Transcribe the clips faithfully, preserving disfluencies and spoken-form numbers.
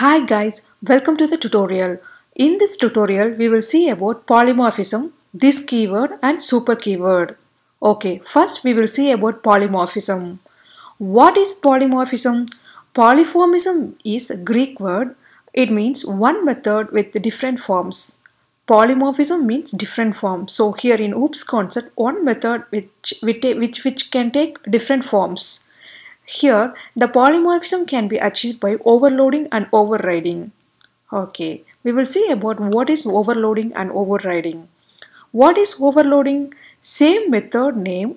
Hi guys, welcome to the tutorial. In this tutorial we will see about polymorphism, this keyword and super keyword. Okay, first we will see about polymorphism. What is polymorphism? Polyformism is a Greek word. It means one method with different forms. Polymorphism means different forms. So here in O O P S concept, one method which, which, which can take different forms. Here, the polymorphism can be achieved by overloading and overriding. Okay, we will see about what is overloading and overriding. What is overloading? Same method name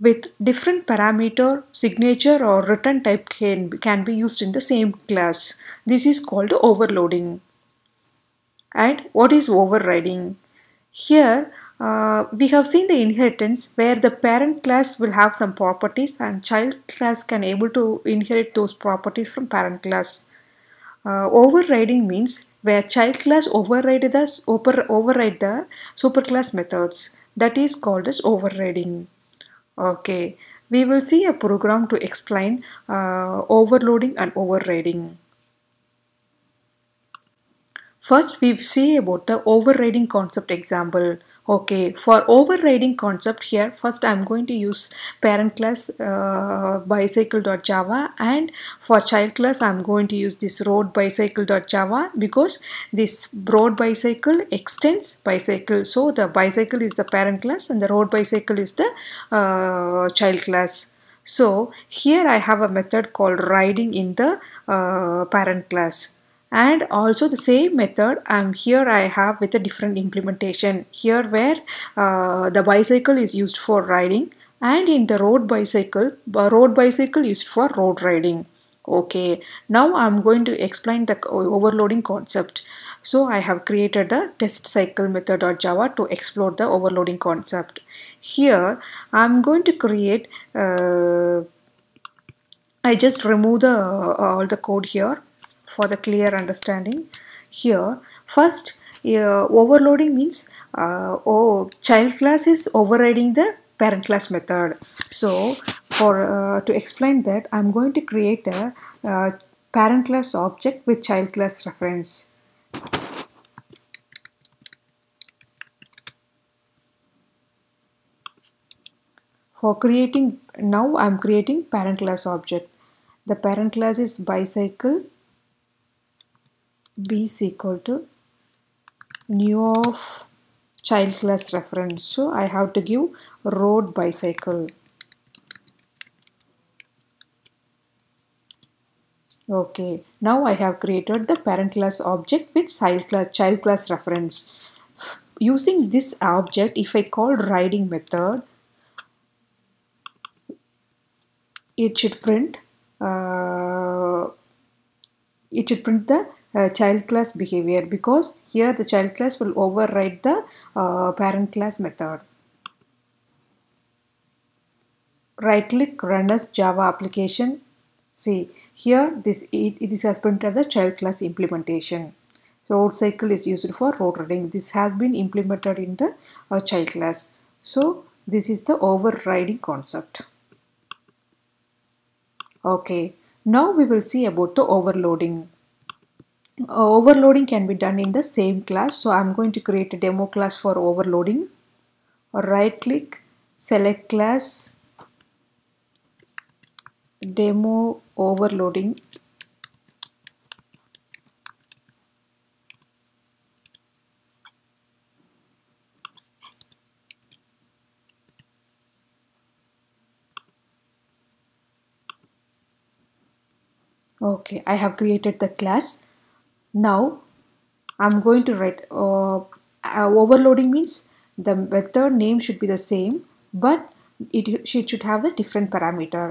with different parameter, signature or return type can, can be used in the same class. This is called overloading. And what is overriding? Here, Uh, we have seen the inheritance where the parent class will have some properties and child class can able to inherit those properties from parent class. Uh, overriding means where child class override the, over, override the superclass methods. That is called as overriding. Okay, we will see a program to explain uh, overloading and overriding. First, we see about the overriding concept example. Okay, for overriding concept here, first I am going to use parent class uh, bicycle.java, and for child class I am going to use this road bicycle.java, because this road bicycle extends bicycle. So the bicycle is the parent class and the road bicycle is the uh, child class. So here I have a method called riding in the uh, parent class. And also the same method I'm here I have with a different implementation here, where uh, the bicycle is used for riding and in the road bicycle road bicycle used for road riding. Okay, now I'm going to explain the overloading concept. So I have created the test cycle method dot java to explore the overloading concept. Here I'm going to create uh, I just remove the uh, all the code here for the clear understanding. Here first uh, overloading means uh, oh, child class is overriding the parent class method. So for uh, to explain that, I'm going to create a uh, parent class object with child class reference. For creating, now I'm creating parent class object. The parent class is bicycle b is equal to new of child class reference. So I have to give road bicycle. Okay, now I have created the parent class object with child class, child class reference. Using this object, if I call riding method, it should print uh, it should print the Uh, child class behavior, because here the child class will override the uh, parent class method. Right click, run as Java application. See here, this it, it is has printed the child class implementation. Road cycle is used for road riding. This has been implemented in the uh, child class. So this is the overriding concept. Okay, now we will see about the overloading. Uh, overloading can be done in the same class, so I'm going to create a demo class for overloading. Right click, select class, demo overloading. Okay, I have created the class. Now I'm going to write uh, uh, overloading means the method name should be the same, but it, it should have a different parameter.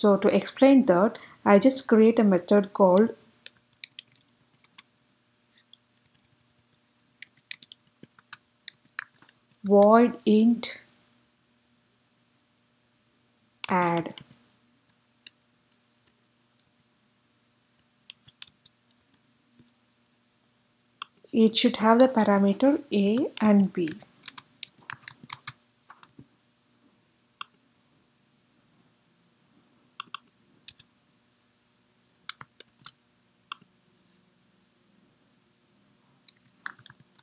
So to explain that, I just create a method called void int add. It should have the parameter A and B.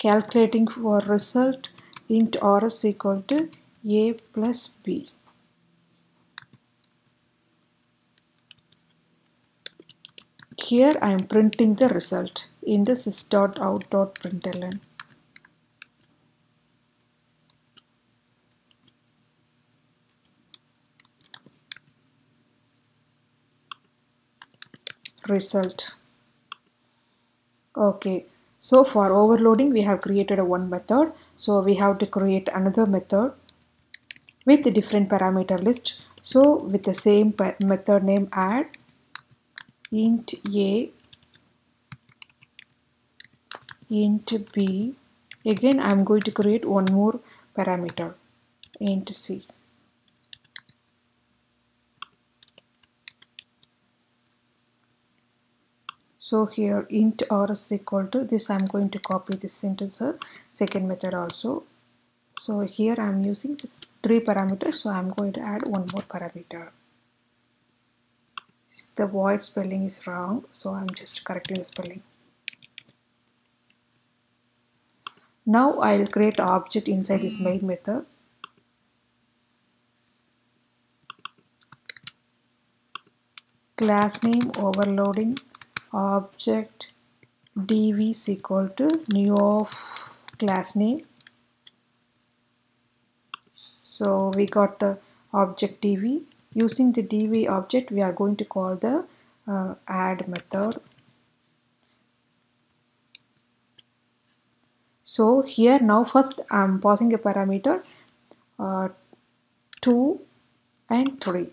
calculating for result int rs equal to a plus b. Here I am printing the result in the sys dot out dot println. Result. Okay, so for overloading we have created a one method, so we have to create another method with a different parameter list. So with the same method name, add int a, int b. Again I am going to create one more parameter, int c. So here int rs equal to this, I am going to copy this into the second method also. So here I am using this three parameters, so I am going to add one more parameter. The void spelling is wrong, so I am just correcting the spelling. Now I will create an object inside this main method. Class name overloading, object dv is equal to new of class name. So we got the object dv. Using the dv object we are going to call the uh, add method. So here now first I am passing a parameter uh, two and three.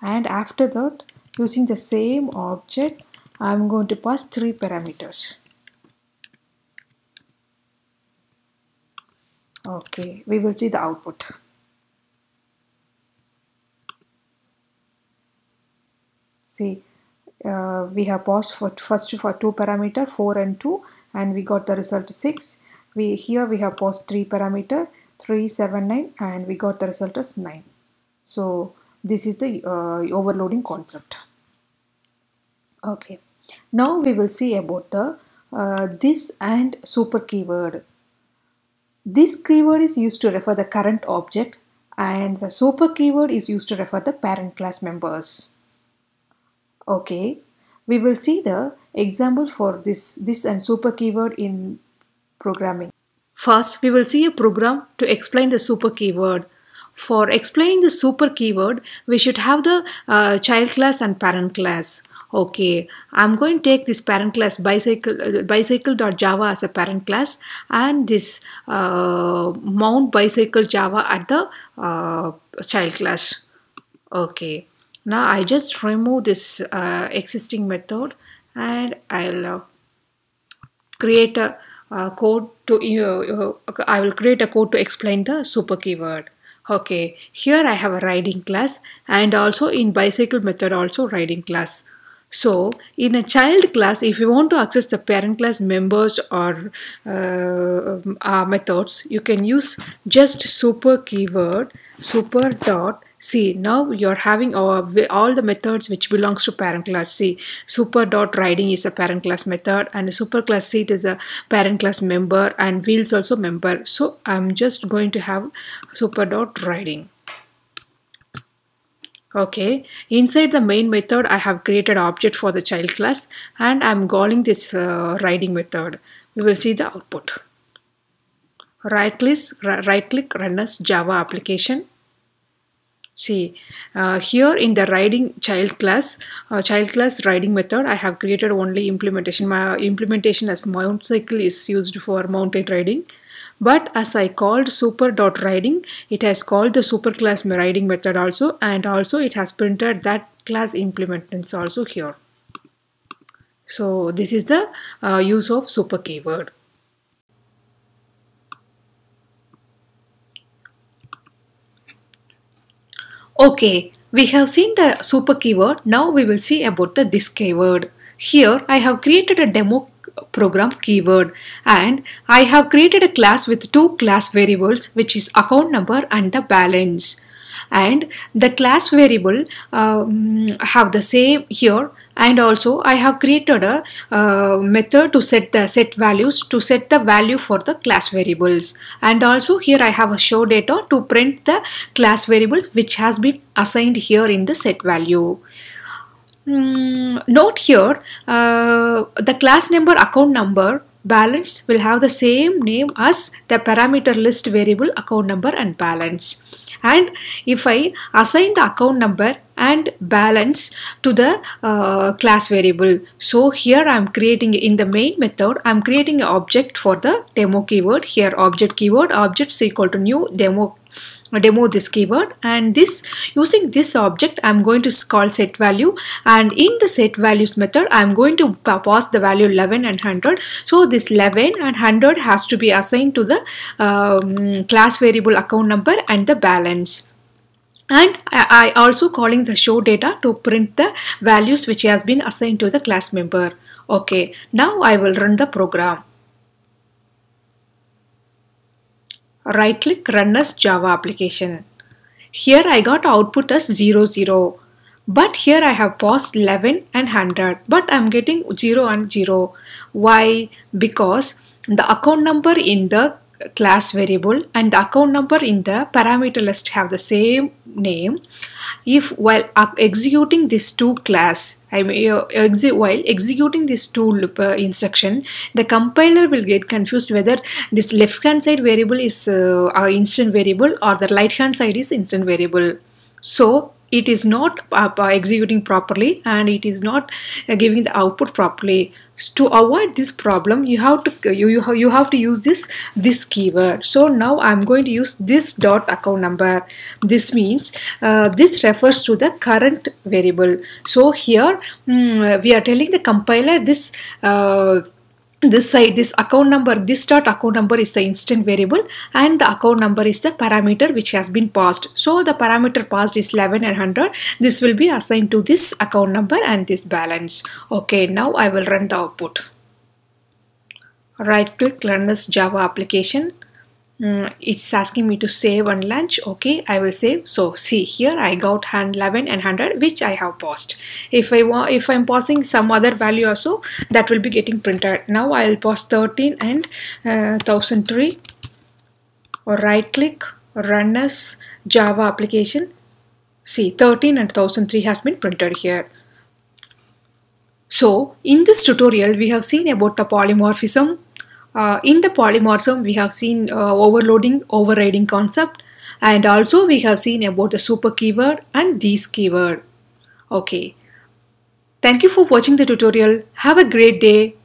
And after that, using the same object, I am going to pass three parameters. Okay, we will see the output. See, uh, we have passed for first for two parameter, four and two, and we got the result six. We here we have passed three parameter, three, seven, nine, and we got the result as nine. So this is the uh, overloading concept. Okay, now we will see about the uh, this and super keyword. This keyword is used to refer the current object, and the super keyword is used to refer the parent class members. Okay, we will see the example for this this and super keyword in programming. First, we will see a program to explain the super keyword. For explaining the super keyword, we should have the uh, child class and parent class. Okay, I'm going to take this parent class bicycle uh, bicycle.java as a parent class, and this uh, mount bicycle.java at the uh, child class. Okay, now I just remove this uh, existing method, and I'll uh, create a uh, code to uh, uh, I will create a code to explain the super keyword. Okay, here I have a riding class, and also in bicycle method also riding class. So in a child class, if you want to access the parent class members or uh, uh, methods, you can use just super keyword super dot. See, now you are having all, all the methods which belongs to parent class. See, super dot riding is a parent class method, and super class seat is a parent class member, and wheels also member. So I'm just going to have super dot riding. Okay, inside the main method I have created object for the child class, and I'm calling this uh, riding method. We will see the output. Right click, right click run as Java application. See, uh, here in the riding child class, uh, child class riding method, I have created only implementation. My implementation as mount cycle is used for mountain riding. But as I called super.riding, it has called the super class riding method also, and also it has printed that class implementants also here. So this is the uh, use of super keyword. Okay, we have seen the super keyword. Now we will see about the this keyword. Here I have created a demo program keyword, and I have created a class with two class variables, which is account number and the balance. and the class variable um, have the same here, and also I have created a uh, method to set the set values to set the value for the class variables, and also here I have a show data to print the class variables which has been assigned here in the set value. Mm, note here uh, the class number, account number, balance will have the same name as the parameter list variable account number and balance. And if I assign the account number and balance to the uh, class variable, so here I am creating in the main method, I am creating an object for the demo keyword. Here object keyword, object is equal to new demo demo this keyword, and this using this object I am going to call set value, and in the set values method I am going to pass the value eleven and one hundred. So this eleven and one hundred has to be assigned to the um, class variable account number and the balance. And I, I also calling the show data to print the values which has been assigned to the class member. Okay, now I will run the program. Right click, run as Java application. Here I got output as zero zero, but here I have passed eleven and one hundred, but I am getting zero and zero. Why? Because the account number in the class variable and the account number in the parameter list have the same name. If while executing this two class, I mean, while executing this two loop uh, instruction, the compiler will get confused whether this left hand side variable is uh, our instant variable or the right hand side is instant variable. So it is not uh, executing properly, and it is not uh, giving the output properly. To avoid this problem, you have to you you have, you have to use this this keyword. So now I am going to use this dot account number. This means uh, this refers to the current variable. So here mm, we are telling the compiler this. Uh, This side, this account number, this dot account number is the instant variable, and the account number is the parameter which has been passed. So the parameter passed is eleven and one hundred. This will be assigned to this account number and this balance. Okay, now I will run the output. Right click, run as Java application. Mm, it's asking me to save and launch. Okay, I will save. So see here I got hand eleven and one hundred which I have passed. If I want, if I'm passing some other value also, that will be getting printed. Now I'll pass thirteen and one thousand three. Right click, run as Java application. See, thirteen and one thousand three has been printed here. So in this tutorial we have seen about the polymorphism. Uh, in the polymorphism, we have seen uh, overloading, overriding concept, and also we have seen about the super keyword and these keyword. Okay. Thank you for watching the tutorial. Have a great day.